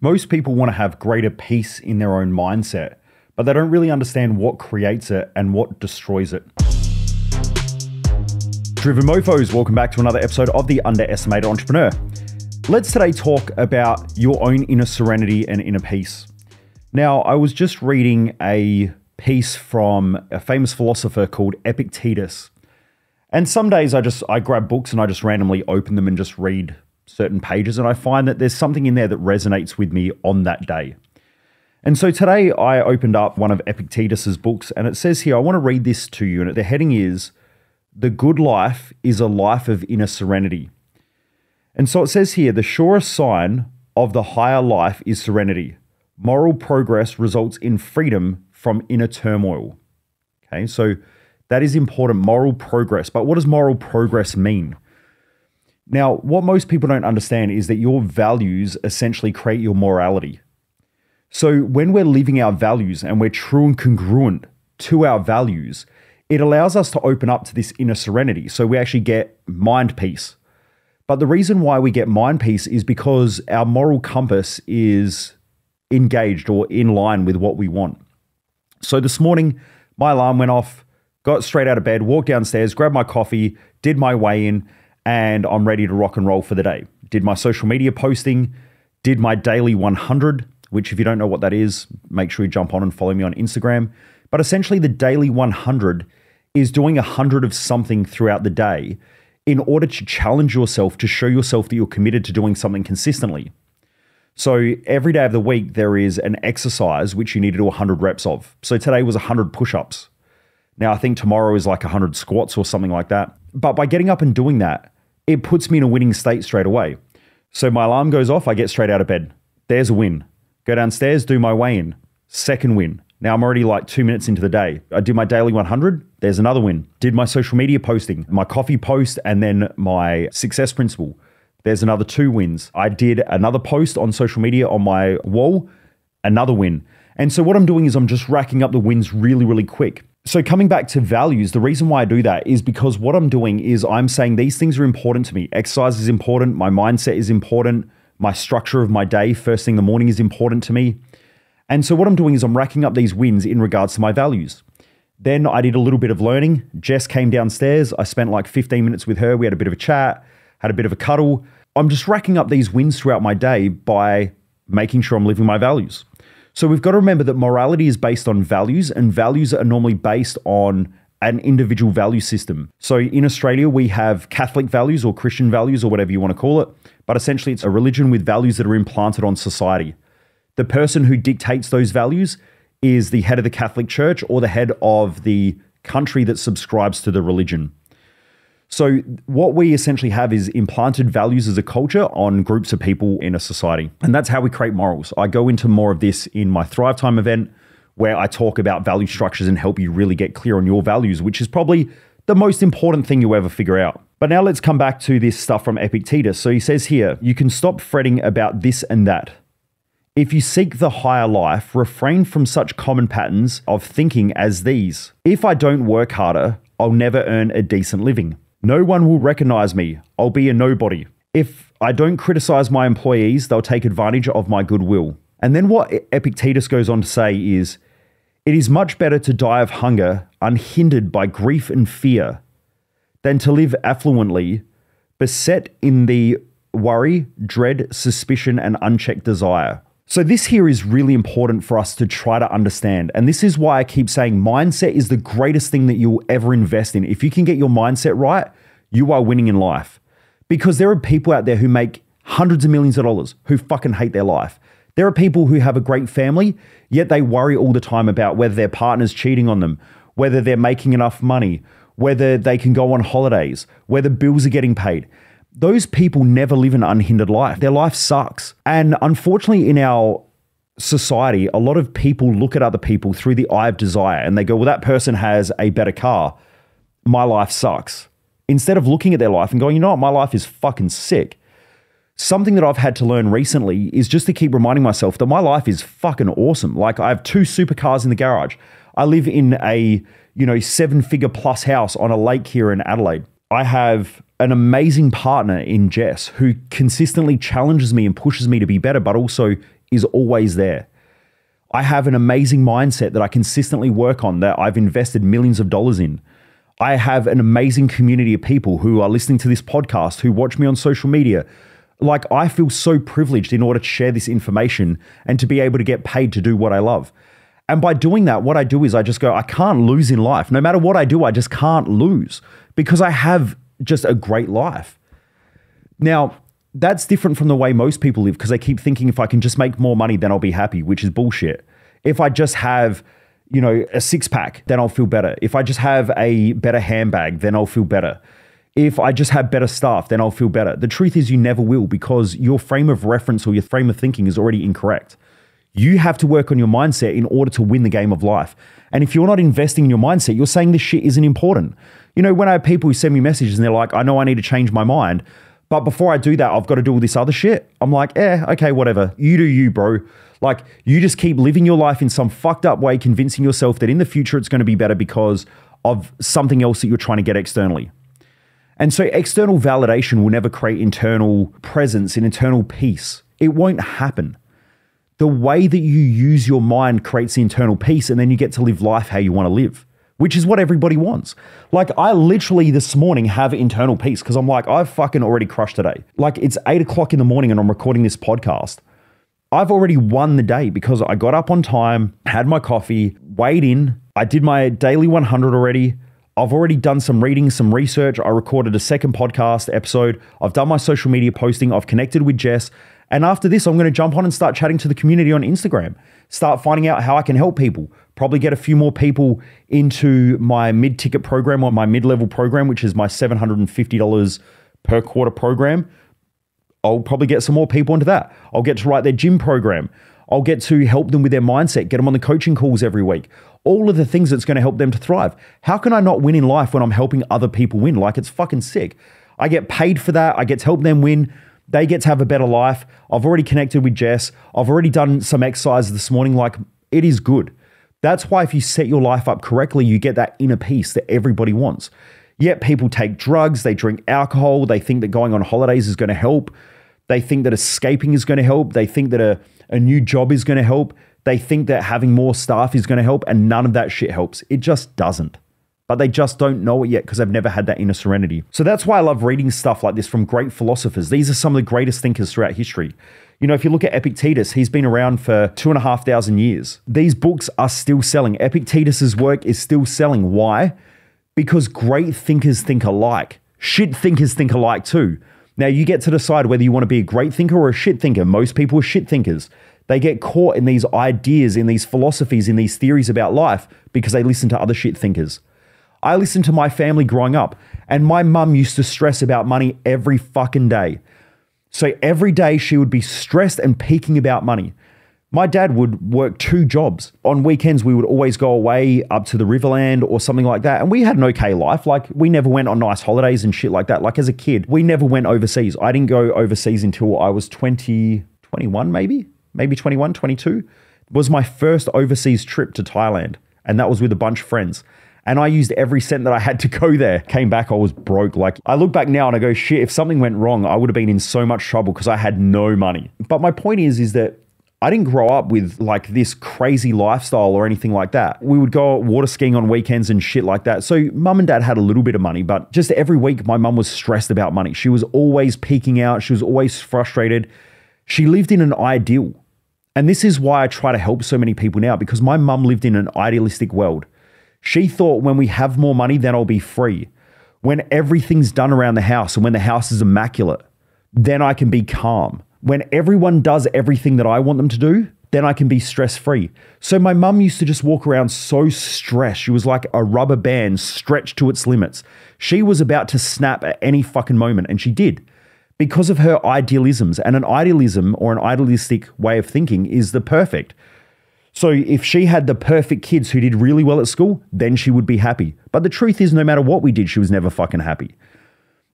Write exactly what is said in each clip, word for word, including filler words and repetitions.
Most people want to have greater peace in their own mindset, but they don't really understand what creates it and what destroys it. Driven mofos, welcome back to another episode of The Underestimated Entrepreneur. Let's today talk about your own inner serenity and inner peace. Now, I was just reading a piece from a famous philosopher called Epictetus. And some days I just, I grab books and I just randomly open them and just read certain pages. And I find that there's something in there that resonates with me on that day. And so today I opened up one of Epictetus's books, and it says here, I want to read this to you. And the heading is, "The Good Life is a Life of Inner Serenity." And so it says here, "The surest sign of the higher life is serenity. Moral progress results in freedom from inner turmoil." Okay, so that is important, moral progress. But what does moral progress mean? Now, what most people don't understand is that your values essentially create your morality. So when we're living our values and we're true and congruent to our values, it allows us to open up to this inner serenity. So we actually get mind peace. But the reason why we get mind peace is because our moral compass is engaged or in line with what we want. So this morning, my alarm went off, got straight out of bed, walked downstairs, grabbed my coffee, did my weigh-in, and I'm ready to rock and roll for the day. Did my social media posting, did my daily one hundred, which if you don't know what that is, make sure you jump on and follow me on Instagram. But essentially the daily one hundred is doing one hundred of something throughout the day in order to challenge yourself, to show yourself that you're committed to doing something consistently. So every day of the week, there is an exercise which you need to do one hundred reps of. So today was one hundred push-ups. Now, I think tomorrow is like one hundred squats or something like that. But by getting up and doing that, it puts me in a winning state straight away. So my alarm goes off, I get straight out of bed. There's a win. Go downstairs, do my weigh-in. Second win. Now I'm already like two minutes into the day. I did my daily one hundred, there's another win. Did my social media posting, my coffee post, and then my success principle. There's another two wins. I did another post on social media on my wall, another win. And so what I'm doing is I'm just racking up the wins really, really quick. So coming back to values, the reason why I do that is because what I'm doing is I'm saying these things are important to me. Exercise is important, my mindset is important, my structure of my day, first thing in the morning is important to me. And so what I'm doing is I'm racking up these wins in regards to my values. Then I did a little bit of learning. Jess came downstairs. I spent like fifteen minutes with her. We had a bit of a chat, had a bit of a cuddle. I'm just racking up these wins throughout my day by making sure I'm living my values. So we've got to remember that morality is based on values, and values are normally based on an individual value system. So in Australia, we have Catholic values or Christian values or whatever you want to call it. But essentially, it's a religion with values that are implanted on society. The person who dictates those values is the head of the Catholic Church or the head of the country that subscribes to the religion. So what we essentially have is implanted values as a culture on groups of people in a society. And that's how we create morals. I go into more of this in my Thrive Time event, where I talk about value structures and help you really get clear on your values, which is probably the most important thing you ever figure out. But now let's come back to this stuff from Epictetus. So he says here, you can stop fretting about this and that. If you seek the higher life, refrain from such common patterns of thinking as these. If I don't work harder, I'll never earn a decent living. No one will recognize me. I'll be a nobody. If I don't criticize my employees, they'll take advantage of my goodwill. And then what Epictetus goes on to say is, it is much better to die of hunger, unhindered by grief and fear, than to live affluently, beset in the worry, dread, suspicion, and unchecked desire. So this here is really important for us to try to understand. And this is why I keep saying mindset is the greatest thing that you'll ever invest in. If you can get your mindset right, you are winning in life. Because there are people out there who make hundreds of millions of dollars who fucking hate their life. There are people who have a great family, yet they worry all the time about whether their partner's cheating on them, whether they're making enough money, whether they can go on holidays, whether bills are getting paid. Those people never live an unhindered life. Their life sucks. And unfortunately, in our society, a lot of people look at other people through the eye of desire and they go, well, that person has a better car. My life sucks. Instead of looking at their life and going, you know what? My life is fucking sick. Something that I've had to learn recently is just to keep reminding myself that my life is fucking awesome. Like, I have two supercars in the garage. I live in a, you know, seven figure plus house on a lake here in Adelaide. I have an amazing partner in Jess who consistently challenges me and pushes me to be better, but also is always there. I have an amazing mindset that I consistently work on, that I've invested millions of dollars in. I have an amazing community of people who are listening to this podcast, who watch me on social media. Like, I feel so privileged in order to share this information and to be able to get paid to do what I love. And by doing that, what I do is I just go, I can't lose in life. No matter what I do, I just can't lose because I have just a great life. Now, that's different from the way most people live, because they keep thinking, if I can just make more money, then I'll be happy, which is bullshit. If I just have, you know, a six pack, then I'll feel better. If I just have a better handbag, then I'll feel better. If I just have better staff, then I'll feel better. The truth is you never will, because your frame of reference or your frame of thinking is already incorrect. You have to work on your mindset in order to win the game of life. And if you're not investing in your mindset, you're saying this shit isn't important. You know, when I have people who send me messages and they're like, I know I need to change my mind, but before I do that, I've got to do all this other shit. I'm like, eh, okay, whatever. You do you, bro. Like, you just keep living your life in some fucked up way, convincing yourself that in the future it's going to be better because of something else that you're trying to get externally. And so external validation will never create internal presence and internal peace. It won't happen. The way that you use your mind creates the internal peace, and then you get to live life how you want to live, which is what everybody wants. Like, I literally this morning have internal peace because I'm like, I've fucking already crushed today. Like, it's eight o'clock in the morning and I'm recording this podcast. I've already won the day because I got up on time, had my coffee, weighed in. I did my daily one hundred already. I've already done some reading, some research. I recorded a second podcast episode. I've done my social media posting. I've connected with Jess. And after this, I'm going to jump on and start chatting to the community on Instagram, start finding out how I can help people, probably get a few more people into my mid-ticket program or my mid-level program, which is my seven hundred fifty dollars per quarter program. I'll probably get some more people into that. I'll get to write their gym program. I'll get to help them with their mindset, get them on the coaching calls every week. All of the things that's going to help them to thrive. How can I not win in life when I'm helping other people win? Like, it's fucking sick. I get paid for that. I get to help them win. They get to have a better life. I've already connected with Jess. I've already done some exercise this morning. Like, it is good. That's why if you set your life up correctly, you get that inner peace that everybody wants. Yet people take drugs, they drink alcohol, they think that going on holidays is going to help. They think that escaping is going to help. They think that a, a new job is going to help. They think that having more staff is going to help, and none of that shit helps. It just doesn't. But they just don't know it yet because they've never had that inner serenity. So that's why I love reading stuff like this from great philosophers. These are some of the greatest thinkers throughout history. You know, if you look at Epictetus, he's been around for two and a half thousand years. These books are still selling. Epictetus's work is still selling. Why? Because great thinkers think alike. Shit thinkers think alike too. Now, you get to decide whether you want to be a great thinker or a shit thinker. Most people are shit thinkers. They get caught in these ideas, in these philosophies, in these theories about life because they listen to other shit thinkers. I listened to my family growing up, and my mum used to stress about money every fucking day. So every day she would be stressed and peaking about money. My dad would work two jobs. On weekends, we would always go away up to the Riverland or something like that. And we had an okay life. Like, we never went on nice holidays and shit like that. Like, as a kid, we never went overseas. I didn't go overseas until I was twenty, twenty-one, maybe, maybe twenty-one, twenty-two. It was my first overseas trip to Thailand. And that was with a bunch of friends. And I used every cent that I had to go there. Came back, I was broke. Like, I look back now and I go, shit, if something went wrong, I would have been in so much trouble because I had no money. But my point is, is that I didn't grow up with like this crazy lifestyle or anything like that. We would go water skiing on weekends and shit like that. So mum and dad had a little bit of money, but just every week my mum was stressed about money. She was always peeking out. She was always frustrated. She lived in an ideal. And this is why I try to help so many people now, because my mum lived in an idealistic world. She thought, when we have more money, then I'll be free. When everything's done around the house and when the house is immaculate, then I can be calm. When everyone does everything that I want them to do, then I can be stress-free. So my mum used to just walk around so stressed. She was like a rubber band stretched to its limits. She was about to snap at any fucking moment, and she did, because of her idealisms. And an idealism or an idealistic way of thinking is the perfect. So if she had the perfect kids who did really well at school, then she would be happy. But the truth is, no matter what we did, she was never fucking happy.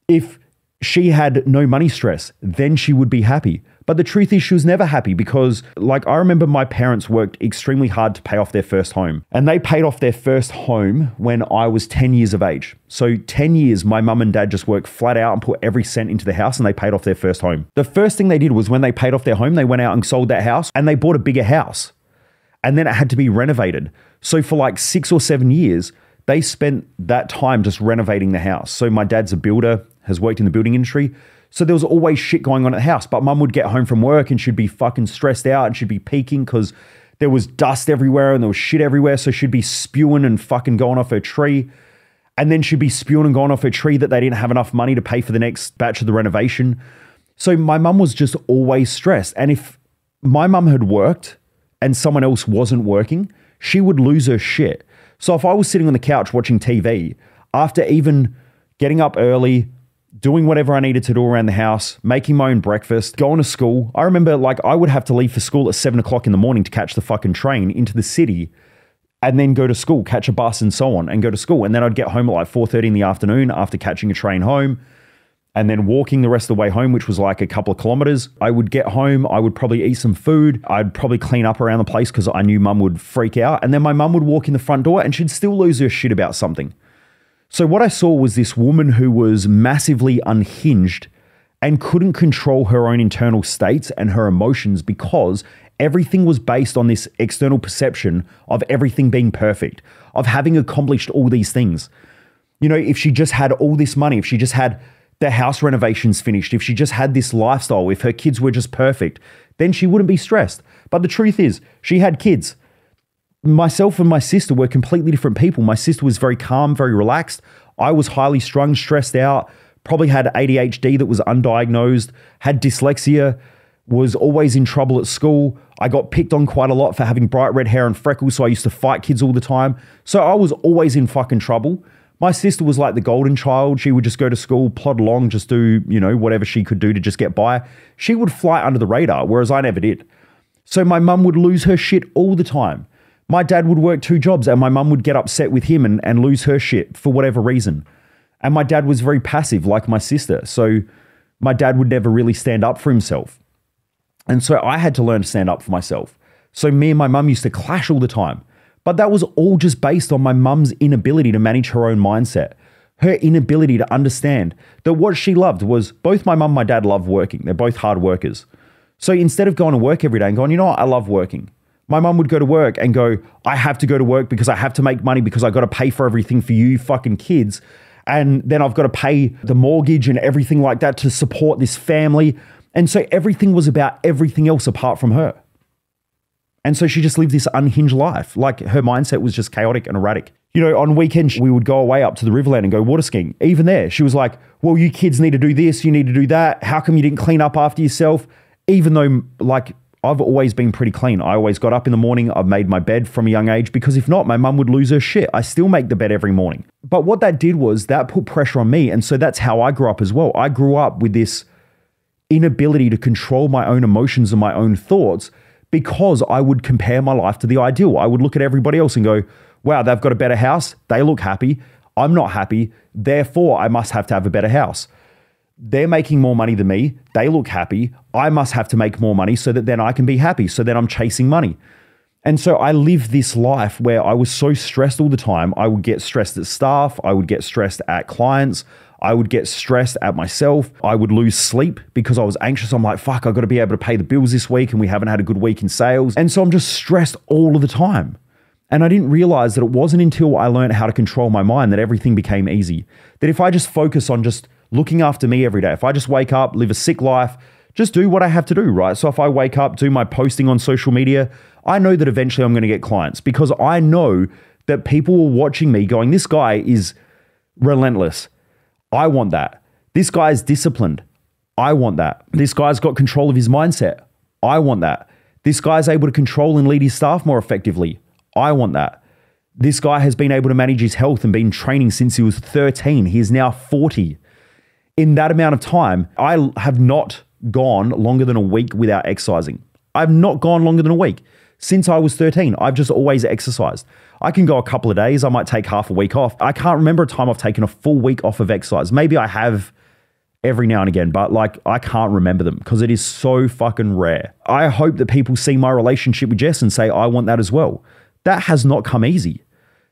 If she had no money stress, then she would be happy. But the truth is she was never happy because, like, I remember my parents worked extremely hard to pay off their first home. And they paid off their first home when I was ten years of age. So ten years, my mum and dad just worked flat out and put every cent into the house and they paid off their first home. The first thing they did was when they paid off their home, they went out and sold that house and they bought a bigger house. And then it had to be renovated. So for like six or seven years, they spent that time just renovating the house. So my dad's a builder, has worked in the building industry. So there was always shit going on at the house, but mum would get home from work and she'd be fucking stressed out and she'd be peaking because there was dust everywhere and there was shit everywhere. So she'd be spewing and fucking going off her tree. And then she'd be spewing and going off her tree that they didn't have enough money to pay for the next batch of the renovation. So my mum was just always stressed. And if my mum had worked and someone else wasn't working, she would lose her shit. So if I was sitting on the couch watching T V, after even getting up early, doing whatever I needed to do around the house, making my own breakfast, going to school. I remember like I would have to leave for school at seven o'clock in the morning to catch the fucking train into the city and then go to school, catch a bus and so on and go to school. And then I'd get home at like four thirty in the afternoon after catching a train home and then walking the rest of the way home, which was like a couple of kilometers. I would get home. I would probably eat some food. I'd probably clean up around the place because I knew mum would freak out. And then my mum would walk in the front door and she'd still lose her shit about something. So what I saw was this woman who was massively unhinged and couldn't control her own internal states and her emotions because everything was based on this external perception of everything being perfect, of having accomplished all these things. You know, if she just had all this money, if she just had the house renovations finished, if she just had this lifestyle, if her kids were just perfect, then she wouldn't be stressed. But the truth is, she had kids. Myself and my sister were completely different people. My sister was very calm, very relaxed. I was highly strung, stressed out, probably had A D H D that was undiagnosed, had dyslexia, was always in trouble at school. I got picked on quite a lot for having bright red hair and freckles, so I used to fight kids all the time. So I was always in fucking trouble. My sister was like the golden child. She would just go to school, plod along, just do, you know, whatever she could do to just get by. She would fly under the radar, whereas I never did. So my mum would lose her shit all the time. My dad would work two jobs and my mum would get upset with him and, and lose her shit for whatever reason. And my dad was very passive like my sister. So my dad would never really stand up for himself. And so I had to learn to stand up for myself. So me and my mum used to clash all the time. But that was all just based on my mum's inability to manage her own mindset. Her inability to understand that what she loved was both my mum and my dad loved working. They're both hard workers. So instead of going to work every day and going, you know what, I love working. My mum would go to work and go, I have to go to work because I have to make money because I got to pay for everything for you fucking kids. And then I've got to pay the mortgage and everything like that to support this family. And so everything was about everything else apart from her. And so she just lived this unhinged life. Like her mindset was just chaotic and erratic. You know, on weekends, we would go away up to the Riverland and go water skiing. Even there, she was like, well, you kids need to do this. You need to do that. How come you didn't clean up after yourself? Even though like, I've always been pretty clean. I always got up in the morning. I've made my bed from a young age because if not, my mum would lose her shit. I still make the bed every morning. But what that did was that put pressure on me. And so that's how I grew up as well. I grew up with this inability to control my own emotions and my own thoughts because I would compare my life to the ideal. I would look at everybody else and go, wow, they've got a better house. They look happy. I'm not happy. Therefore, I must have to have a better house. They're making more money than me. They look happy. I must have to make more money so that then I can be happy. So then I'm chasing money. And so I lived this life where I was so stressed all the time. I would get stressed at staff. I would get stressed at clients. I would get stressed at myself. I would lose sleep because I was anxious. I'm like, fuck, I've got to be able to pay the bills this week and we haven't had a good week in sales. And so I'm just stressed all of the time. And I didn't realize that it wasn't until I learned how to control my mind that everything became easy. That if I just focus on just looking after me every day. If I just wake up, live a sick life, just do what I have to do, right? So if I wake up, do my posting on social media, I know that eventually I'm going to get clients because I know that people are watching me going, this guy is relentless. I want that. This guy is disciplined. I want that. This guy's got control of his mindset. I want that. This guy's able to control and lead his staff more effectively. I want that. This guy has been able to manage his health and been training since he was thirteen. He is now forty. In that amount of time, I have not gone longer than a week without exercising. I've not gone longer than a week. Since I was thirteen, I've just always exercised. I can go a couple of days. I might take half a week off. I can't remember a time I've taken a full week off of exercise. Maybe I have every now and again, but like I can't remember them because it is so fucking rare. I hope that people see my relationship with Jess and say, I want that as well. That has not come easy.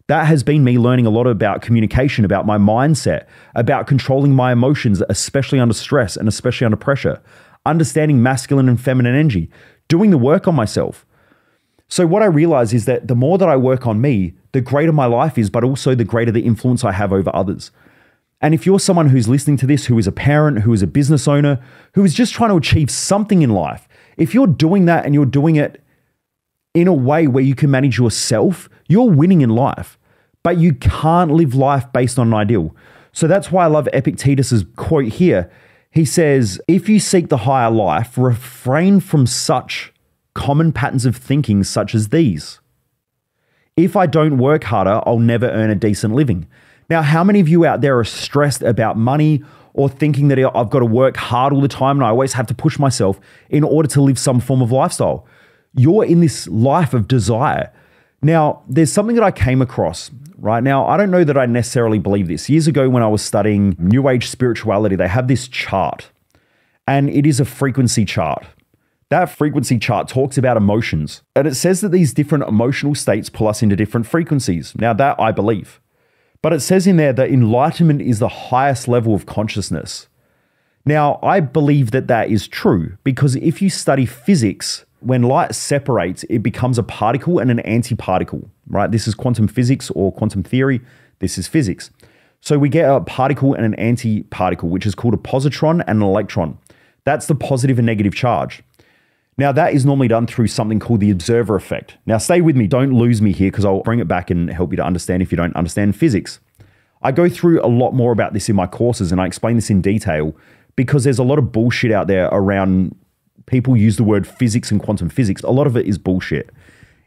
That has been me learning a lot about communication, about my mindset, about controlling my emotions, especially under stress and especially under pressure, understanding masculine and feminine energy, doing the work on myself. So what I realize is that the more that I work on me, the greater my life is, but also the greater the influence I have over others. And if you're someone who's listening to this, who is a parent, who is a business owner, who is just trying to achieve something in life, if you're doing that and you're doing it in a way where you can manage yourself, you're winning in life, but you can't live life based on an ideal. So that's why I love Epictetus's quote here. He says, if you seek the higher life, refrain from such common patterns of thinking such as these. If I don't work harder, I'll never earn a decent living. Now, how many of you out there are stressed about money or thinking that I've got to work hard all the time and I always have to push myself in order to live some form of lifestyle? You're in this life of desire. Now, there's something that I came across right now. I don't know that I necessarily believe this. Years ago when I was studying New Age spirituality, they have this chart and it is a frequency chart. That frequency chart talks about emotions and it says that these different emotional states pull us into different frequencies. Now that I believe. But it says in there that enlightenment is the highest level of consciousness. Now, I believe that that is true because if you study physics, when light separates, it becomes a particle and an antiparticle, right? This is quantum physics or quantum theory. This is physics. So we get a particle and an antiparticle, which is called a positron and an electron. That's the positive and negative charge. Now, that is normally done through something called the observer effect. Now, stay with me. Don't lose me here because I'll bring it back and help you to understand if you don't understand physics. I go through a lot more about this in my courses and I explain this in detail because there's a lot of bullshit out there around people use the word physics and quantum physics. A lot of it is bullshit.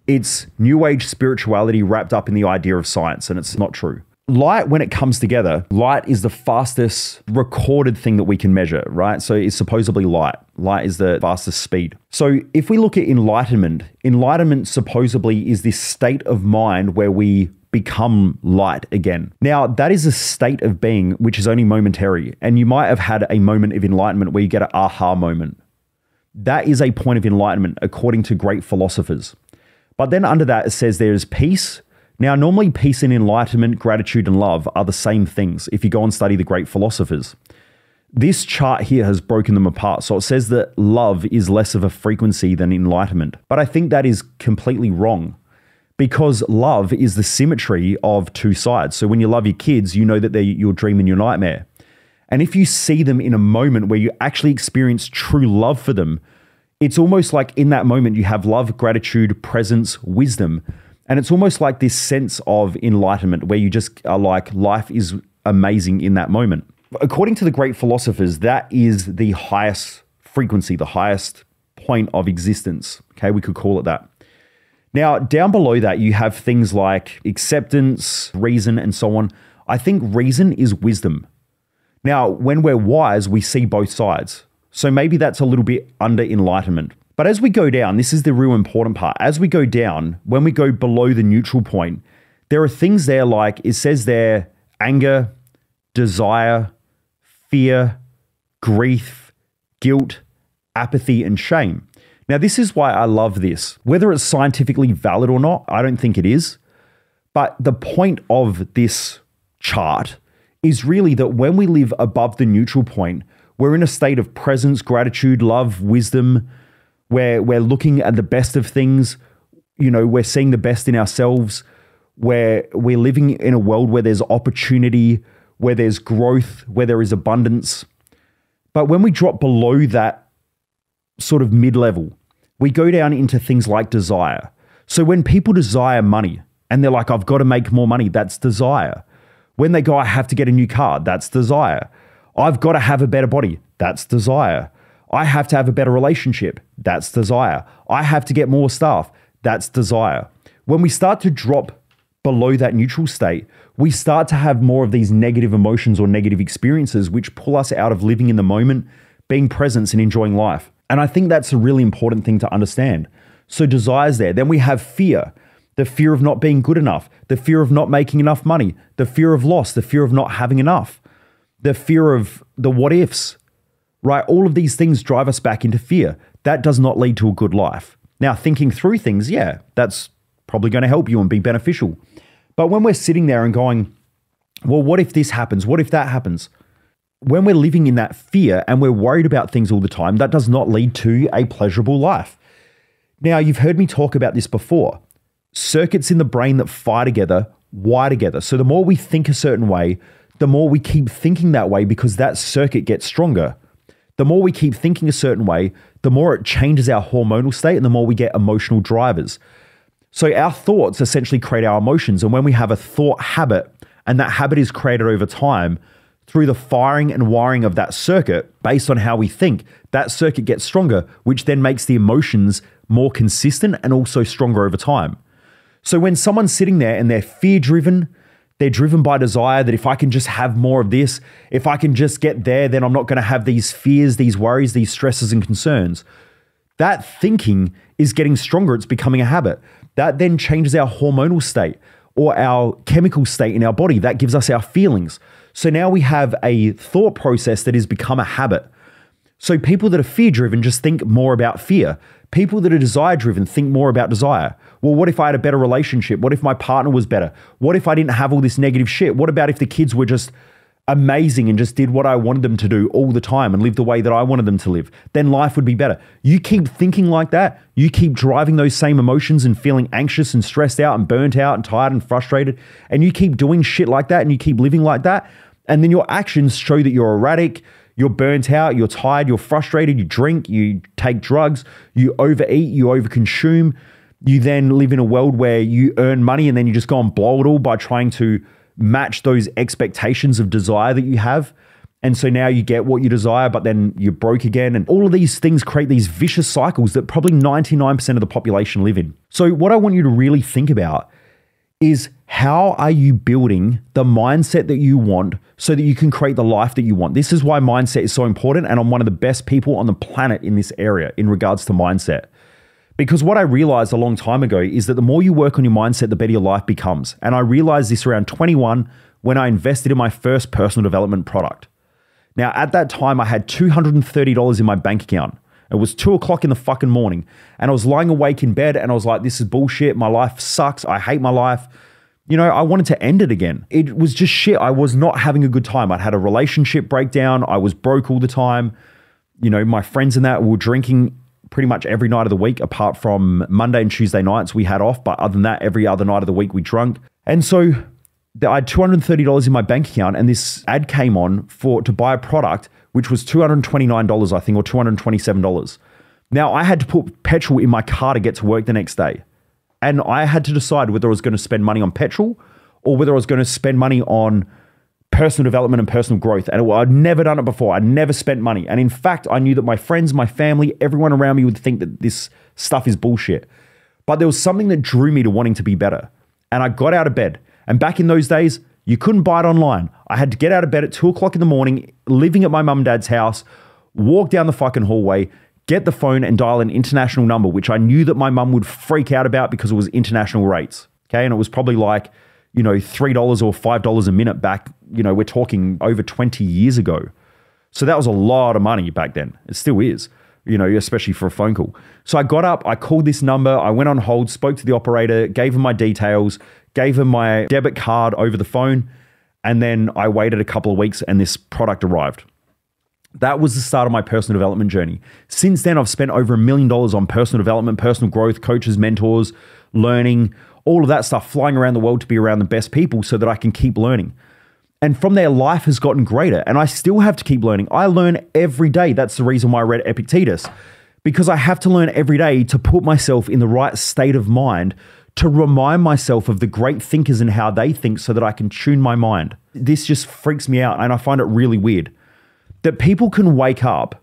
It's New Age spirituality wrapped up in the idea of science, and it's not true. Light, when it comes together, light is the fastest recorded thing that we can measure, right? So it's supposedly light. Light is the fastest speed. So if we look at enlightenment, enlightenment supposedly is this state of mind where we become light again. Now, that is a state of being which is only momentary, and you might have had a moment of enlightenment where you get an aha moment. That is a point of enlightenment according to great philosophers. But then under that, it says there is peace. Now, normally peace and enlightenment, gratitude and love are the same things if you go and study the great philosophers. This chart here has broken them apart. So it says that love is less of a frequency than enlightenment. But I think that is completely wrong because love is the symmetry of two sides. So when you love your kids, you know that they're your dream and your nightmare. And if you see them in a moment where you actually experience true love for them, it's almost like in that moment you have love, gratitude, presence, wisdom. And it's almost like this sense of enlightenment where you just are like, life is amazing in that moment. According to the great philosophers, that is the highest frequency, the highest point of existence. Okay, we could call it that. Now, down below that, you have things like acceptance, reason, and so on. I think reason is wisdom. Now, when we're wise, we see both sides. So maybe that's a little bit under enlightenment. But as we go down, this is the real important part. As we go down, when we go below the neutral point, there are things there like, it says there, anger, desire, fear, grief, guilt, apathy, and shame. Now, this is why I love this. Whether it's scientifically valid or not, I don't think it is. But the point of this chart is really that when we live above the neutral point, we're in a state of presence, gratitude, love, wisdom, where we're looking at the best of things. You know, we're seeing the best in ourselves, where we're living in a world where there's opportunity, where there's growth, where there is abundance. But when we drop below that sort of mid-level, we go down into things like desire. So when people desire money and they're like, I've got to make more money, that's desire. When they go, I have to get a new car, that's desire. I've got to have a better body, that's desire. I have to have a better relationship, that's desire. I have to get more staff, that's desire. When we start to drop below that neutral state, we start to have more of these negative emotions or negative experiences which pull us out of living in the moment, being present and enjoying life. And I think that's a really important thing to understand. So desire's there. Then we have fear. The fear of not being good enough, the fear of not making enough money, the fear of loss, the fear of not having enough, the fear of the what ifs, right? All of these things drive us back into fear. That does not lead to a good life. Now, thinking through things, yeah, that's probably going to help you and be beneficial. But when we're sitting there and going, well, what if this happens? What if that happens? When we're living in that fear and we're worried about things all the time, that does not lead to a pleasurable life. Now, you've heard me talk about this before. Circuits in the brain that fire together, wire together. So the more we think a certain way, the more we keep thinking that way because that circuit gets stronger. The more we keep thinking a certain way, the more it changes our hormonal state and the more we get emotional drivers. So our thoughts essentially create our emotions. And when we have a thought habit and that habit is created over time through the firing and wiring of that circuit based on how we think, that circuit gets stronger, which then makes the emotions more consistent and also stronger over time. So when someone's sitting there and they're fear-driven, they're driven by desire that if I can just have more of this, if I can just get there, then I'm not going to have these fears, these worries, these stresses and concerns. That thinking is getting stronger. It's becoming a habit. That then changes our hormonal state or our chemical state in our body. That gives us our feelings. So now we have a thought process that has become a habit. So people that are fear-driven just think more about fear. People that are desire-driven think more about desire. Well, what if I had a better relationship? What if my partner was better? What if I didn't have all this negative shit? What about if the kids were just amazing and just did what I wanted them to do all the time and lived the way that I wanted them to live? Then life would be better. You keep thinking like that. You keep driving those same emotions and feeling anxious and stressed out and burnt out and tired and frustrated. And you keep doing shit like that and you keep living like that. And then your actions show that you're erratic. You're burnt out, you're tired, you're frustrated, you drink, you take drugs, you overeat, you overconsume. You then live in a world where you earn money and then you just go and blow it all by trying to match those expectations of desire that you have. And so now you get what you desire, but then you're broke again. And all of these things create these vicious cycles that probably ninety-nine percent of the population live in. So what I want you to really think about is, how are you building the mindset that you want so that you can create the life that you want? This is why mindset is so important. And I'm one of the best people on the planet in this area in regards to mindset. Because what I realized a long time ago is that the more you work on your mindset, the better your life becomes. And I realized this around twenty-one when I invested in my first personal development product. Now, at that time, I had two hundred thirty dollars in my bank account. It was two o'clock in the fucking morning. And I was lying awake in bed and I was like, this is bullshit. My life sucks. I hate my life. You know, I wanted to end it again. It was just shit. I was not having a good time. I'd had a relationship breakdown. I was broke all the time. You know, my friends and that were drinking pretty much every night of the week, apart from Monday and Tuesday nights we had off. But other than that, every other night of the week we drunk. And so I had two hundred thirty dollars in my bank account and this ad came on for to buy a product, which was two hundred twenty-nine dollars, I think, or two hundred twenty-seven dollars. Now, I had to put petrol in my car to get to work the next day. And I had to decide whether I was going to spend money on petrol or whether I was going to spend money on personal development and personal growth. And I'd never done it before. I'd never spent money. And in fact, I knew that my friends, my family, everyone around me would think that this stuff is bullshit. But there was something that drew me to wanting to be better. And I got out of bed. And back in those days, you couldn't buy it online. I had to get out of bed at two o'clock in the morning, living at my mum and dad's house, walk down the fucking hallway, get the phone and dial an international number, which I knew that my mum would freak out about because it was international rates. Okay. And it was probably like, you know, three dollars or five dollars a minute back. You know, we're talking over twenty years ago. So that was a lot of money back then. It still is, you know, especially for a phone call. So I got up, I called this number, I went on hold, spoke to the operator, gave him my details, gave him my debit card over the phone. And then I waited a couple of weeks and this product arrived. That was the start of my personal development journey. Since then, I've spent over a million dollars on personal development, personal growth, coaches, mentors, learning, all of that stuff, flying around the world to be around the best people so that I can keep learning. And from there, life has gotten greater and I still have to keep learning. I learn every day. That's the reason why I read Epictetus, because I have to learn every day to put myself in the right state of mind to remind myself of the great thinkers and how they think so that I can tune my mind. This just freaks me out and I find it really weird that people can wake up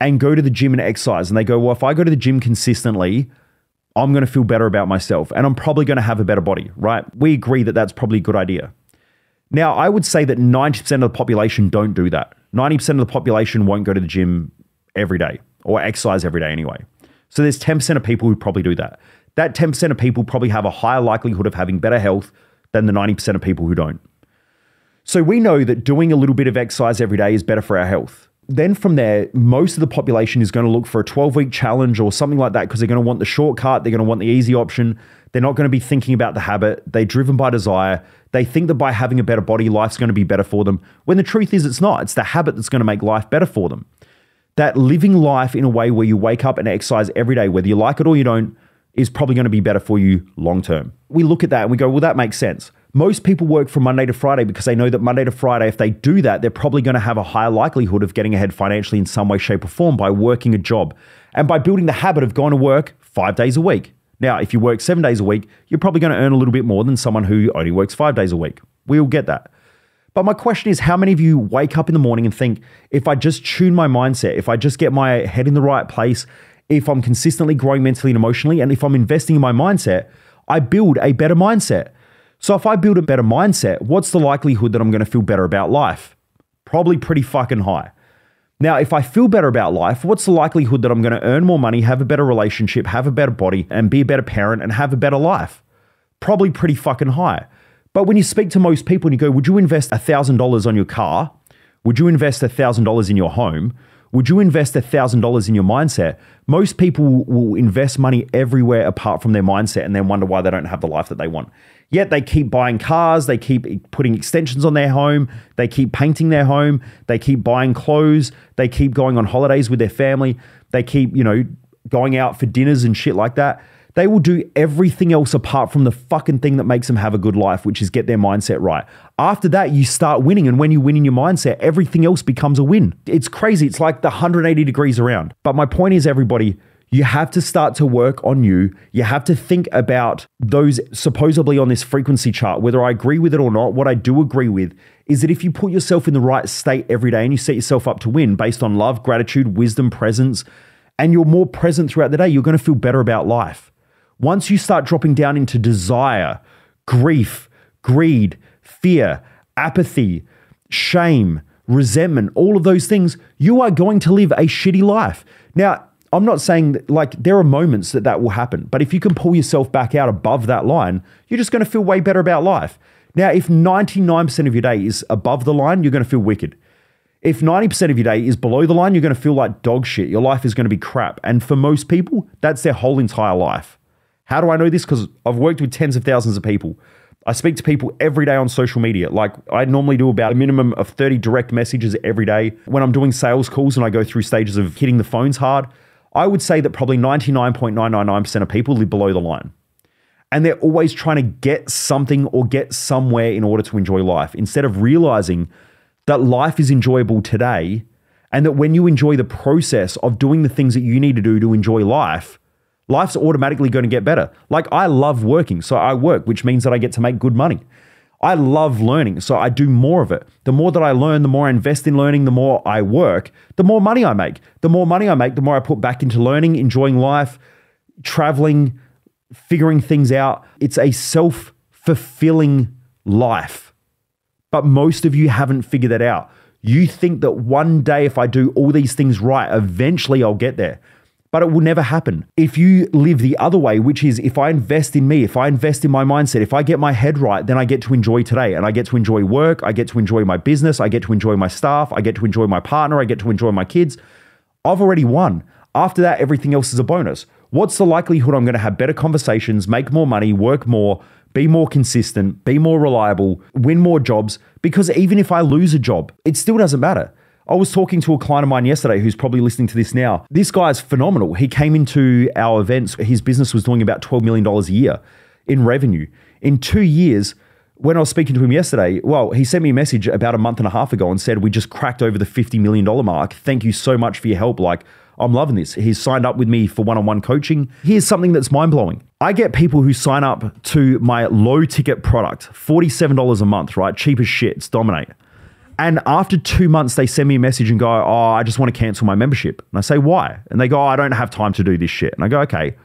and go to the gym and exercise and they go, well, if I go to the gym consistently, I'm going to feel better about myself and I'm probably going to have a better body, right? We agree that that's probably a good idea. Now, I would say that ninety percent of the population don't do that. ninety percent of the population won't go to the gym every day or exercise every day anyway. So there's ten percent of people who probably do that. That ten percent of people probably have a higher likelihood of having better health than the ninety percent of people who don't. So we know that doing a little bit of exercise every day is better for our health. Then from there, most of the population is going to look for a twelve-week challenge or something like that because they're going to want the shortcut. They're going to want the easy option. They're not going to be thinking about the habit. They're driven by desire. They think that by having a better body, life's going to be better for them. When the truth is, it's not. It's the habit that's going to make life better for them. That living life in a way where you wake up and exercise every day, whether you like it or you don't, is probably going to be better for you long-term. We look at that and we go, well, that makes sense. Most people work from Monday to Friday because they know that Monday to Friday, if they do that, they're probably going to have a higher likelihood of getting ahead financially in some way, shape or form by working a job and by building the habit of going to work five days a week. Now, if you work seven days a week, you're probably going to earn a little bit more than someone who only works five days a week. We all get that. But my question is, how many of you wake up in the morning and think, if I just tune my mindset, if I just get my head in the right place, if I'm consistently growing mentally and emotionally, and if I'm investing in my mindset, I build a better mindset. So if I build a better mindset, what's the likelihood that I'm going to feel better about life? Probably pretty fucking high. Now, if I feel better about life, what's the likelihood that I'm going to earn more money, have a better relationship, have a better body, and be a better parent and have a better life? Probably pretty fucking high. But when you speak to most people and you go, would you invest one thousand dollars on your car? Would you invest one thousand dollars in your home? Would you invest one thousand dollars in your mindset? Most people will invest money everywhere apart from their mindset and then wonder why they don't have the life that they want. Yet they keep buying cars, they keep putting extensions on their home, they keep painting their home, they keep buying clothes, they keep going on holidays with their family, they keep, you know, going out for dinners and shit like that. They will do everything else apart from the fucking thing that makes them have a good life, which is get their mindset right. After that, you start winning. And when you win in your mindset, everything else becomes a win. It's crazy. It's like the one hundred eighty degrees around. But my point is, everybody, you have to start to work on you. You have to think about those supposedly on this frequency chart, whether I agree with it or not. What I do agree with is that if you put yourself in the right state every day and you set yourself up to win based on love, gratitude, wisdom, presence, and you're more present throughout the day, you're going to feel better about life. Once you start dropping down into desire, grief, greed, fear, apathy, shame, resentment, all of those things, you are going to live a shitty life. Now, I'm not saying that, like, there are moments that that will happen, but if you can pull yourself back out above that line, you're just going to feel way better about life. Now, if ninety-nine percent of your day is above the line, you're going to feel wicked. If ninety percent of your day is below the line, you're going to feel like dog shit. Your life is going to be crap. And for most people, that's their whole entire life. How do I know this? Because I've worked with tens of thousands of people. I speak to people every day on social media. Like, I normally do about a minimum of thirty direct messages every day. When I'm doing sales calls and I go through stages of hitting the phones hard, I would say that probably ninety-nine point nine nine nine percent of people live below the line. And they're always trying to get something or get somewhere in order to enjoy life, instead of realizing that life is enjoyable today and that when you enjoy the process of doing the things that you need to do to enjoy life, life's automatically going to get better. Like, I love working, so I work, which means that I get to make good money. I love learning, so I do more of it. The more that I learn, the more I invest in learning, the more I work, the more money I make. The more money I make, the more I put back into learning, enjoying life, traveling, figuring things out. It's a self-fulfilling life. But most of you haven't figured that out. You think that one day if I do all these things right, eventually I'll get there. But it will never happen. If you live the other way, which is if I invest in me, if I invest in my mindset, if I get my head right, then I get to enjoy today and I get to enjoy work. I get to enjoy my business. I get to enjoy my staff. I get to enjoy my partner. I get to enjoy my kids. I've already won. After that, everything else is a bonus. What's the likelihood I'm going to have better conversations, make more money, work more, be more consistent, be more reliable, win more jobs? Because even if I lose a job, it still doesn't matter. I was talking to a client of mine yesterday who's probably listening to this now. This guy's phenomenal. He came into our events. His business was doing about twelve million dollars a year in revenue. In two years, when I was speaking to him yesterday, well, he sent me a message about a month and a half ago and said, we just cracked over the fifty million dollars mark. Thank you so much for your help. Like, I'm loving this. He's signed up with me for one-on-one coaching. Here's something that's mind-blowing. I get people who sign up to my low-ticket product, forty-seven dollars a month, right? Cheap as shit. It's Dominate. And after two months, they send me a message and go, oh, I just want to cancel my membership. And I say, why? And they go, oh, I don't have time to do this shit. And I go, okay,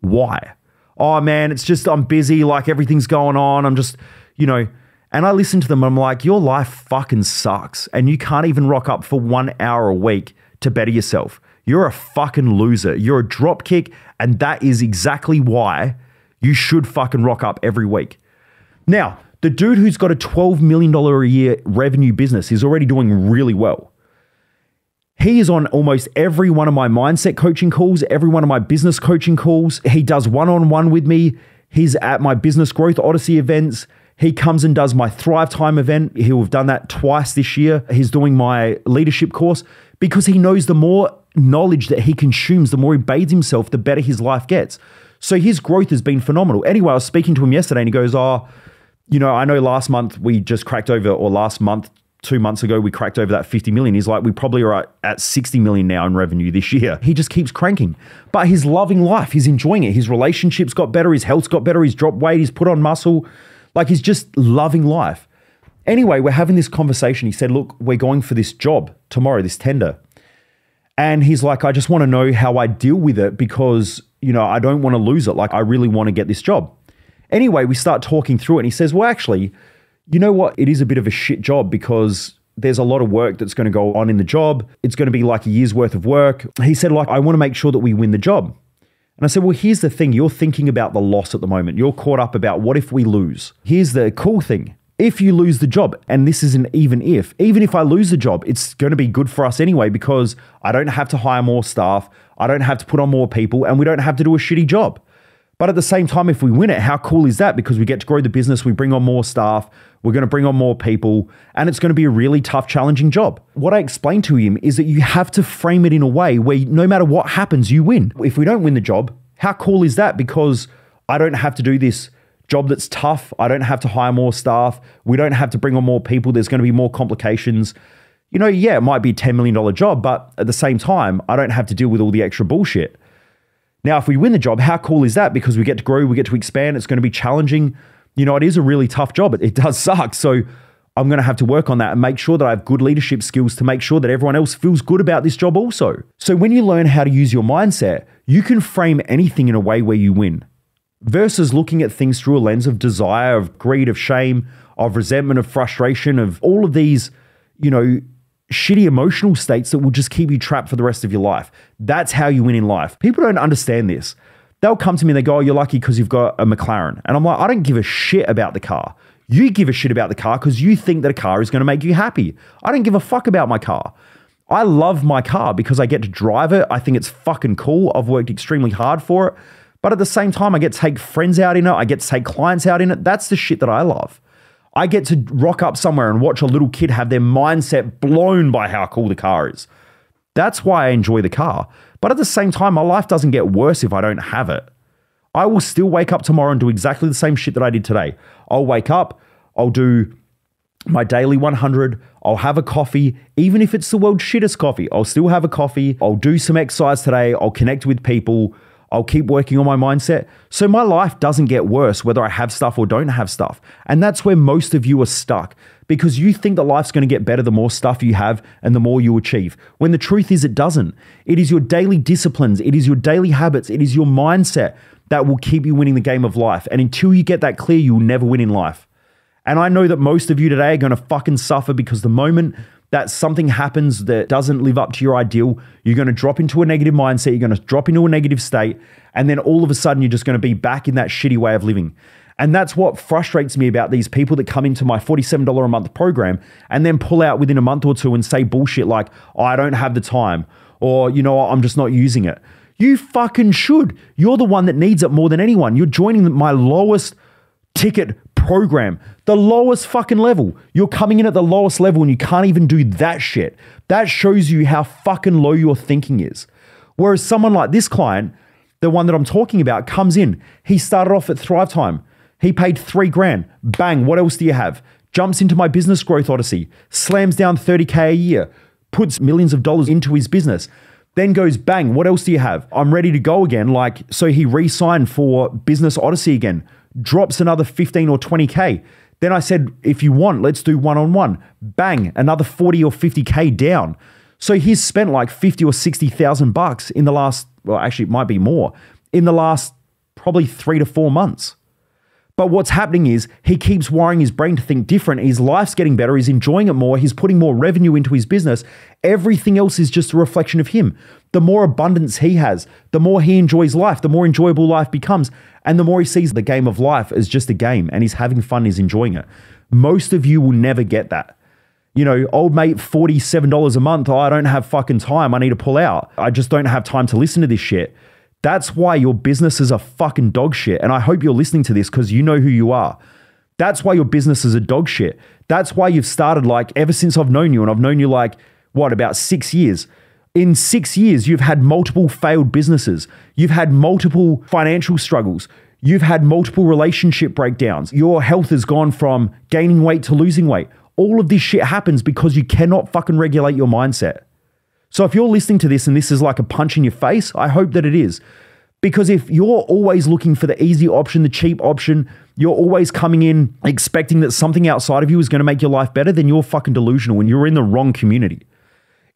why? Oh, man, it's just, I'm busy. Like, everything's going on. I'm just, you know, and I listen to them. And I'm like, your life fucking sucks. And you can't even rock up for one hour a week to better yourself. You're a fucking loser. You're a dropkick. And that is exactly why you should fucking rock up every week. Now, The dude who's got a twelve million dollars a year revenue business is already doing really well. He is on almost every one of my mindset coaching calls, every one of my business coaching calls. He does one-on-one with me. He's at my Business Growth Odyssey events. He comes and does my Thrive Time event. He'll have done that twice this year. He's doing my leadership course because he knows the more knowledge that he consumes, the more he bathes himself, the better his life gets. So his growth has been phenomenal. Anyway, I was speaking to him yesterday and he goes, oh, you know, I know last month we just cracked over, or last month, two months ago, we cracked over that fifty million. He's like, we probably are at sixty million now in revenue this year. He just keeps cranking, but he's loving life. He's enjoying it. His relationships got better. His health's got better. He's dropped weight. He's put on muscle. Like, he's just loving life. Anyway, we're having this conversation. He said, look, we're going for this job tomorrow, this tender. And he's like, I just want to know how I deal with it because, you know, I don't want to lose it. Like, I really want to get this job. Anyway, we start talking through it and he says, well, actually, you know what? It is a bit of a shit job because there's a lot of work that's going to go on in the job. It's going to be like a year's worth of work. He said, like, I want to make sure that we win the job. And I said, well, here's the thing. You're thinking about the loss at the moment. You're caught up about what if we lose? Here's the cool thing. If you lose the job, and this is an even if, even if I lose the job, it's going to be good for us anyway because I don't have to hire more staff. I don't have to put on more people and we don't have to do a shitty job. But at the same time, if we win it, how cool is that? Because we get to grow the business, we bring on more staff, we're going to bring on more people, and it's going to be a really tough, challenging job. What I explained to him is that you have to frame it in a way where no matter what happens, you win. If we don't win the job, how cool is that? Because I don't have to do this job that's tough. I don't have to hire more staff. We don't have to bring on more people. There's going to be more complications. You know, yeah, it might be a ten million dollar job, but at the same time, I don't have to deal with all the extra bullshit. Now, if we win the job, how cool is that? Because we get to grow, we get to expand, it's going to be challenging. You know, it is a really tough job. It, it does suck. So I'm going to have to work on that and make sure that I have good leadership skills to make sure that everyone else feels good about this job also. So when you learn how to use your mindset, you can frame anything in a way where you win versus looking at things through a lens of desire, of greed, of shame, of resentment, of frustration, of all of these, you know, shitty emotional states that will just keep you trapped for the rest of your life. That's how you win in life. People don't understand this. They'll come to me and they go, oh, you're lucky because you've got a McLaren. And I'm like, I don't give a shit about the car. You give a shit about the car because you think that a car is going to make you happy. I don't give a fuck about my car. I love my car because I get to drive it. I think it's fucking cool. I've worked extremely hard for it. But at the same time, I get to take friends out in it. I get to take clients out in it. That's the shit that I love. I get to rock up somewhere and watch a little kid have their mindset blown by how cool the car is. That's why I enjoy the car. But at the same time, my life doesn't get worse if I don't have it. I will still wake up tomorrow and do exactly the same shit that I did today. I'll wake up, I'll do my daily one hundred, I'll have a coffee, even if it's the world's shittest coffee. I'll still have a coffee, I'll do some exercise today, I'll connect with people, I'll keep working on my mindset. So my life doesn't get worse whether I have stuff or don't have stuff. And that's where most of you are stuck because you think that life's going to get better the more stuff you have and the more you achieve. When the truth is it doesn't. It is your daily disciplines. It is your daily habits. It is your mindset that will keep you winning the game of life. And until you get that clear, you'll never win in life. And I know that most of you today are going to fucking suffer because the moment that something happens that doesn't live up to your ideal, you're going to drop into a negative mindset, you're going to drop into a negative state, and then all of a sudden you're just going to be back in that shitty way of living. And that's what frustrates me about these people that come into my forty-seven dollars a month program and then pull out within a month or two and say bullshit like, oh, I don't have the time, or, you know, I'm just not using it. You fucking should. You're the one that needs it more than anyone. You're joining my lowest ticket program, the lowest fucking level. You're coming in at the lowest level and you can't even do that shit. That shows you how fucking low your thinking is. Whereas someone like this client, the one that I'm talking about, comes in. He started off at Thrive Time. He paid three grand. Bang, what else do you have? Jumps into my Business Growth Odyssey, slams down thirty K a year, puts millions of dollars into his business, then goes, bang, what else do you have? I'm ready to go again. Like, so he re-signed for Business Odyssey again. Drops another fifteen or twenty K. Then I said, if you want, let's do one-on-one. Bang, another forty or fifty K down. So he's spent like fifty or sixty thousand bucks in the last, well, actually it might be more, in the last probably three to four months. But what's happening is he keeps wiring his brain to think different. His life's getting better. He's enjoying it more. He's putting more revenue into his business. Everything else is just a reflection of him. The more abundance he has, the more he enjoys life, the more enjoyable life becomes. And the more he sees the game of life as just a game and he's having fun, he's enjoying it. Most of you will never get that. You know, old mate, forty-seven dollars a month. Oh, I don't have fucking time. I need to pull out. I just don't have time to listen to this shit. That's why your businesses are fucking dog shit. And I hope you're listening to this because you know who you are. That's why your businesses are dog shit. That's why you've started, like, ever since I've known you, and I've known you like, what, about six years. In six years, you've had multiple failed businesses. You've had multiple financial struggles. You've had multiple relationship breakdowns. Your health has gone from gaining weight to losing weight. All of this shit happens because you cannot fucking regulate your mindset. So if you're listening to this and this is like a punch in your face, I hope that it is. Because if you're always looking for the easy option, the cheap option, you're always coming in expecting that something outside of you is going to make your life better, then you're fucking delusional and you're in the wrong community.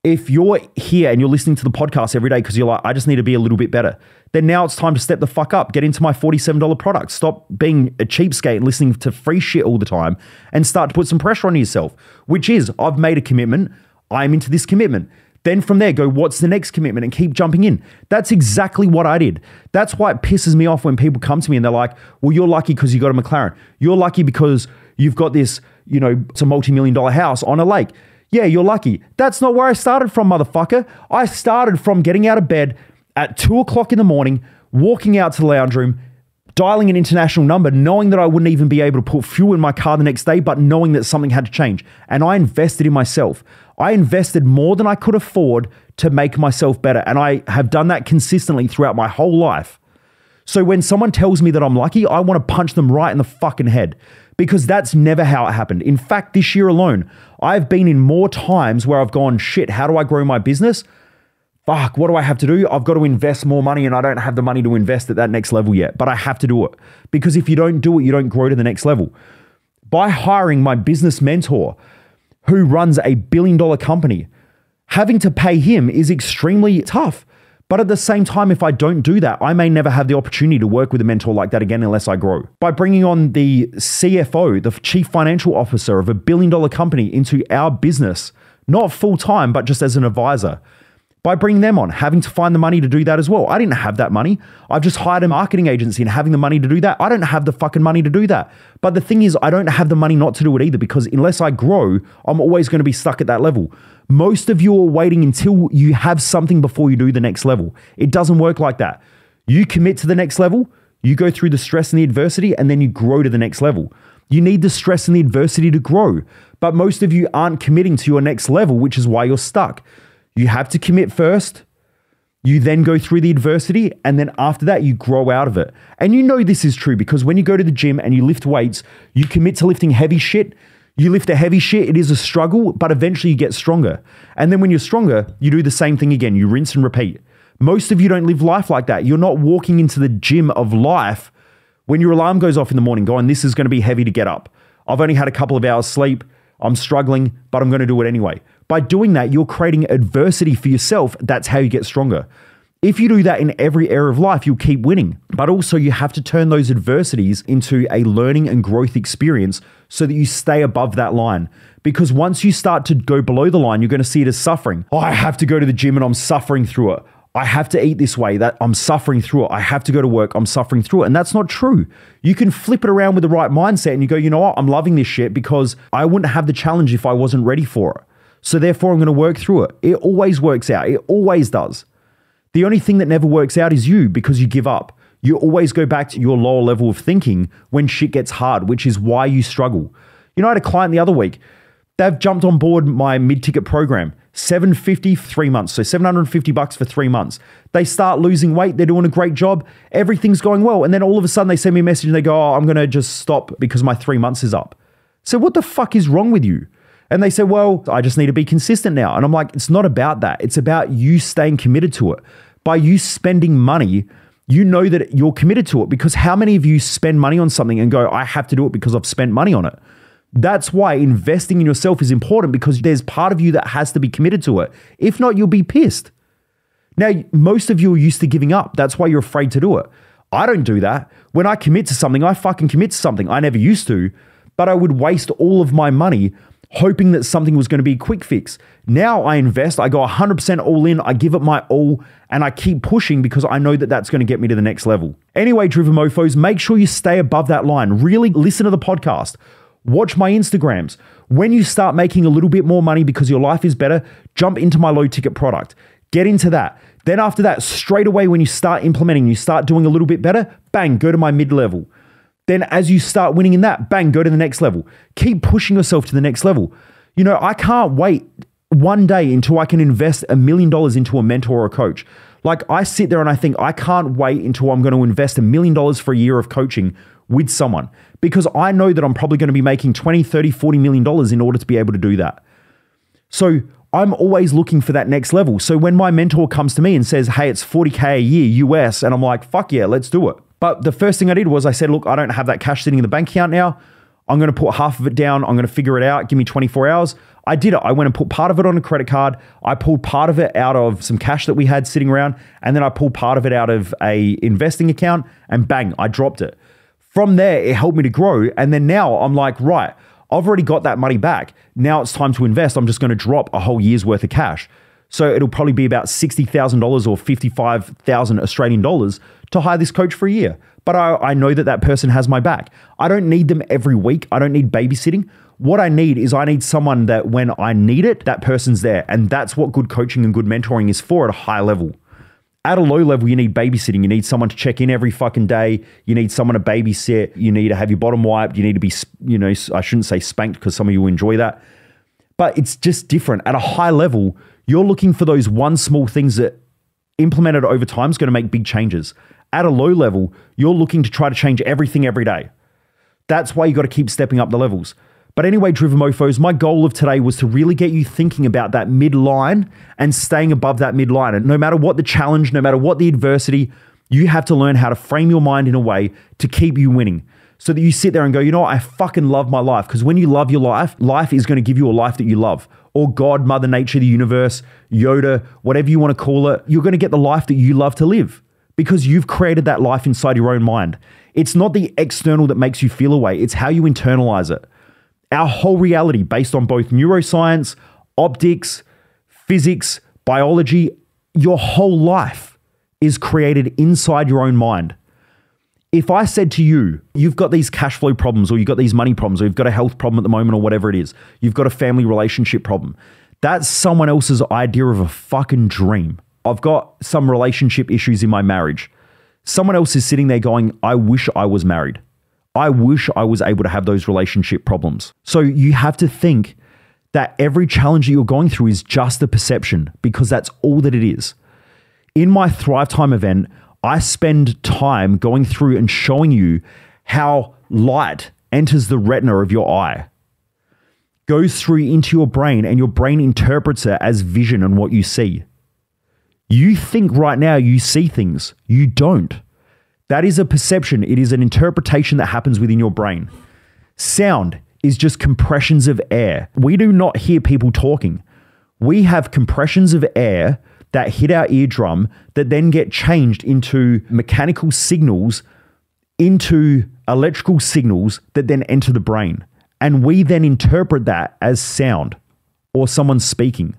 If you're here and you're listening to the podcast every day because you're like, I just need to be a little bit better, then now it's time to step the fuck up, get into my forty-seven dollar product, stop being a cheapskate and listening to free shit all the time and start to put some pressure on yourself, which is, I've made a commitment, I'm into this commitment. Then from there, go, what's the next commitment? And keep jumping in. That's exactly what I did. That's why it pisses me off when people come to me and they're like, well, you're lucky because you got a McLaren. You're lucky because you've got this, you know, it's a multi-million dollar house on a lake. Yeah, you're lucky. That's not where I started from, motherfucker. I started from getting out of bed at two o'clock in the morning, walking out to the lounge room, dialing an international number, knowing that I wouldn't even be able to put fuel in my car the next day, but knowing that something had to change. And I invested in myself. I invested more than I could afford to make myself better. And I have done that consistently throughout my whole life. So when someone tells me that I'm lucky, I want to punch them right in the fucking head because that's never how it happened. In fact, this year alone, I've been in more times where I've gone, shit, how do I grow my business? Fuck, what do I have to do? I've got to invest more money and I don't have the money to invest at that next level yet, but I have to do it because if you don't do it, you don't grow to the next level. By hiring my business mentor, who runs a billion dollar company, having to pay him is extremely tough. But at the same time, if I don't do that, I may never have the opportunity to work with a mentor like that again unless I grow. By bringing on the C F O, the chief financial officer of a billion dollar company into our business, not full time, but just as an advisor, by bringing them on, having to find the money to do that as well. I didn't have that money. I've just hired a marketing agency and having the money to do that. I don't have the fucking money to do that. But the thing is, I don't have the money not to do it either because unless I grow, I'm always going to be stuck at that level. Most of you are waiting until you have something before you do the next level. It doesn't work like that. You commit to the next level, you go through the stress and the adversity, and then you grow to the next level. You need the stress and the adversity to grow. But most of you aren't committing to your next level, which is why you're stuck. You have to commit first, you then go through the adversity, and then after that, you grow out of it. And you know this is true because when you go to the gym and you lift weights, you commit to lifting heavy shit, you lift the heavy shit, it is a struggle, but eventually you get stronger. And then when you're stronger, you do the same thing again, you rinse and repeat. Most of you don't live life like that. You're not walking into the gym of life when your alarm goes off in the morning going, this is gonna be heavy to get up. I've only had a couple of hours sleep, I'm struggling, but I'm gonna do it anyway. By doing that, you're creating adversity for yourself. That's how you get stronger. If you do that in every area of life, you'll keep winning. But also you have to turn those adversities into a learning and growth experience so that you stay above that line. Because once you start to go below the line, you're going to see it as suffering. Oh, I have to go to the gym and I'm suffering through it. I have to eat this way, that I'm suffering through it. I have to go to work, I'm suffering through it. And that's not true. You can flip it around with the right mindset and you go, you know what? I'm loving this shit because I wouldn't have the challenge if I wasn't ready for it. So therefore, I'm going to work through it. It always works out. It always does. The only thing that never works out is you because you give up. You always go back to your lower level of thinking when shit gets hard, which is why you struggle. You know, I had a client the other week. They've jumped on board my mid-ticket program, seven hundred fifty dollars for three months. So seven hundred fifty bucks for three months. They start losing weight. They're doing a great job. Everything's going well. And then all of a sudden they send me a message and they go, oh, I'm going to just stop because my three months is up. So what the fuck is wrong with you? And they say, well, I just need to be consistent now. And I'm like, it's not about that. It's about you staying committed to it. By you spending money, you know that you're committed to it because how many of you spend money on something and go, I have to do it because I've spent money on it. That's why investing in yourself is important because there's part of you that has to be committed to it. If not, you'll be pissed. Now, most of you are used to giving up. That's why you're afraid to do it. I don't do that. When I commit to something, I fucking commit to something. I never used to, but I would waste all of my money hoping that something was going to be a quick fix. Now I invest, I go one hundred percent all in, I give it my all, and I keep pushing because I know that that's going to get me to the next level. Anyway, Driven Mofos, make sure you stay above that line. Really listen to the podcast. Watch my Instagrams. When you start making a little bit more money because your life is better, jump into my low ticket product. Get into that. Then after that, straight away when you start implementing, you start doing a little bit better, bang, go to my mid-level. Then as you start winning in that, bang, go to the next level. Keep pushing yourself to the next level. You know, I can't wait one day until I can invest a million dollars into a mentor or a coach. Like I sit there and I think, I can't wait until I'm going to invest a million dollars for a year of coaching with someone, because I know that I'm probably going to be making twenty, thirty, forty million dollars in order to be able to do that. So I'm always looking for that next level. So when my mentor comes to me and says, hey, it's forty K a year U S, and I'm like, fuck yeah, let's do it. But the first thing I did was I said, look, I don't have that cash sitting in the bank account now. I'm going to put half of it down. I'm going to figure it out. Give me twenty-four hours. I did it. I went and put part of it on a credit card. I pulled part of it out of some cash that we had sitting around. And then I pulled part of it out of a investing account, and bang, I dropped it. From there, it helped me to grow. And then now I'm like, right, I've already got that money back. Now it's time to invest. I'm just going to drop a whole year's worth of cash. So it'll probably be about sixty thousand dollars or fifty-five thousand Australian dollars to hire this coach for a year. But I, I know that that person has my back. I don't need them every week. I don't need babysitting. What I need is I need someone that when I need it, that person's there. And that's what good coaching and good mentoring is for at a high level. At a low level, you need babysitting. You need someone to check in every fucking day. You need someone to babysit. You need to have your bottom wiped. You need to be, you know, I shouldn't say spanked because some of you enjoy that. But it's just different. At a high level, you're looking for those one small things that implemented over time is going to make big changes. At a low level, you're looking to try to change everything every day. That's why you got to keep stepping up the levels. But anyway, Driven Mofos, my goal of today was to really get you thinking about that midline and staying above that midline. And no matter what the challenge, no matter what the adversity, you have to learn how to frame your mind in a way to keep you winning. So that you sit there and go, you know what? I fucking love my life. Because when you love your life, life is going to give you a life that you love. Or God, Mother Nature, the universe, Yoda, whatever you want to call it, you're going to get the life that you love to live because you've created that life inside your own mind. It's not the external that makes you feel a way. It's how you internalize it. Our whole reality, based on both neuroscience, optics, physics, biology, your whole life is created inside your own mind. If I said to you, you've got these cash flow problems, or you've got these money problems, or you've got a health problem at the moment, or whatever it is, you've got a family relationship problem, that's someone else's idea of a fucking dream. I've got some relationship issues in my marriage. Someone else is sitting there going, I wish I was married. I wish I was able to have those relationship problems. So you have to think that every challenge that you're going through is just a perception, because that's all that it is. In my Thrive Time event, I spend time going through and showing you how light enters the retina of your eye, goes through into your brain, and your brain interprets it as vision and what you see. You think right now you see things. You don't. That is a perception. It is an interpretation that happens within your brain. Sound is just compressions of air. We do not hear people talking. We have compressions of air that hit our eardrum that then get changed into mechanical signals, into electrical signals that then enter the brain. And we then interpret that as sound or someone speaking.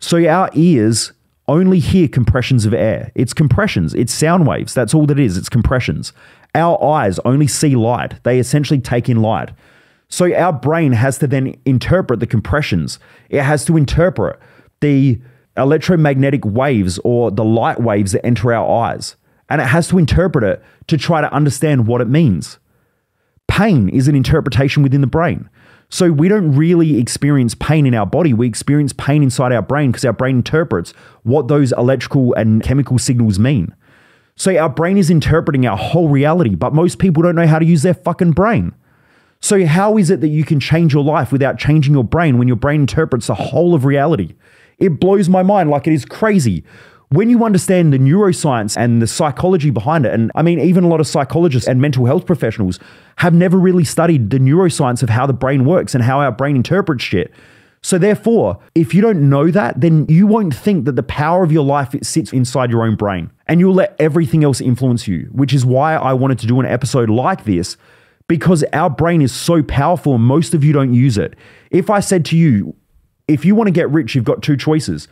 So our ears only hear compressions of air. It's compressions, it's sound waves. That's all that it is, it's compressions. Our eyes only see light. They essentially take in light. So our brain has to then interpret the compressions. It has to interpret the electromagnetic waves or the light waves that enter our eyes. And it has to interpret it to try to understand what it means. Pain is an interpretation within the brain. So we don't really experience pain in our body. We experience pain inside our brain because our brain interprets what those electrical and chemical signals mean. So our brain is interpreting our whole reality, but most people don't know how to use their fucking brain. So how is it that you can change your life without changing your brain when your brain interprets the whole of reality? It blows my mind. Like, it is crazy. When you understand the neuroscience and the psychology behind it, and I mean, even a lot of psychologists and mental health professionals have never really studied the neuroscience of how the brain works and how our brain interprets shit. So therefore, if you don't know that, then you won't think that the power of your life it sits inside your own brain, and you'll let everything else influence you, which is why I wanted to do an episode like this, because our brain is so powerful and most of you don't use it. If I said to you, if you want to get rich, you've got two choices.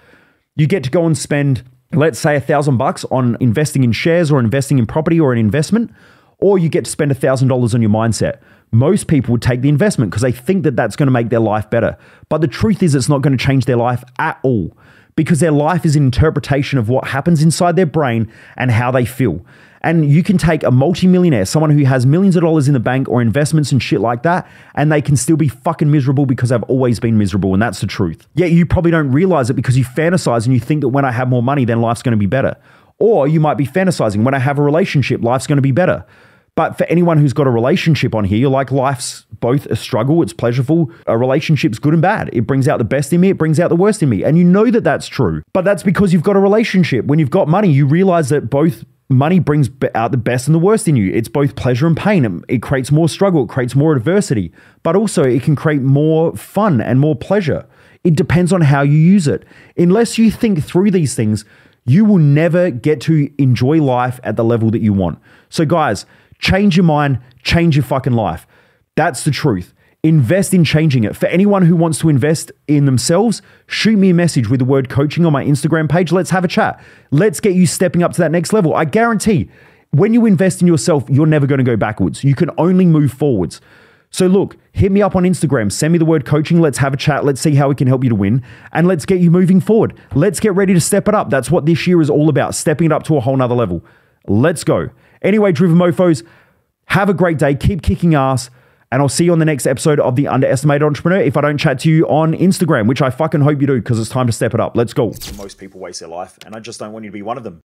You get to go and spend, let's say, a thousand bucks on investing in shares or investing in property or an investment, or you get to spend a thousand dollars on your mindset. Most people would take the investment because they think that that's going to make their life better. But the truth is it's not going to change their life at all, because their life is an interpretation of what happens inside their brain and how they feel. And you can take a multimillionaire, someone who has millions of dollars in the bank or investments and shit like that, and they can still be fucking miserable because they've always been miserable, and that's the truth. Yet you probably don't realize it because you fantasize and you think that when I have more money, then life's going to be better. Or you might be fantasizing, when I have a relationship, life's going to be better. But for anyone who's got a relationship on here, you're like, life's both a struggle, it's pleasurable, a relationship's good and bad. It brings out the best in me, it brings out the worst in me. And you know that that's true, but that's because you've got a relationship. When you've got money, you realize that both money brings out the best and the worst in you. It's both pleasure and pain. It creates more struggle, it creates more adversity, but also it can create more fun and more pleasure. It depends on how you use it. Unless you think through these things, you will never get to enjoy life at the level that you want. So guys, change your mind, change your fucking life. That's the truth. Invest in changing it. For anyone who wants to invest in themselves, shoot me a message with the word coaching on my Instagram page. Let's have a chat. Let's get you stepping up to that next level. I guarantee when you invest in yourself, you're never going to go backwards. You can only move forwards. So look, hit me up on Instagram, send me the word coaching, let's have a chat, let's see how we can help you to win, and let's get you moving forward. Let's get ready to step it up. That's what this year is all about, stepping it up to a whole nother level. Let's go. Anyway, Driven Mofos, have a great day, keep kicking ass, and I'll see you on the next episode of The Underestimated Entrepreneur if I don't chat to you on Instagram, which I fucking hope you do, because it's time to step it up. Let's go. Most people waste their life, and I just don't want you to be one of them.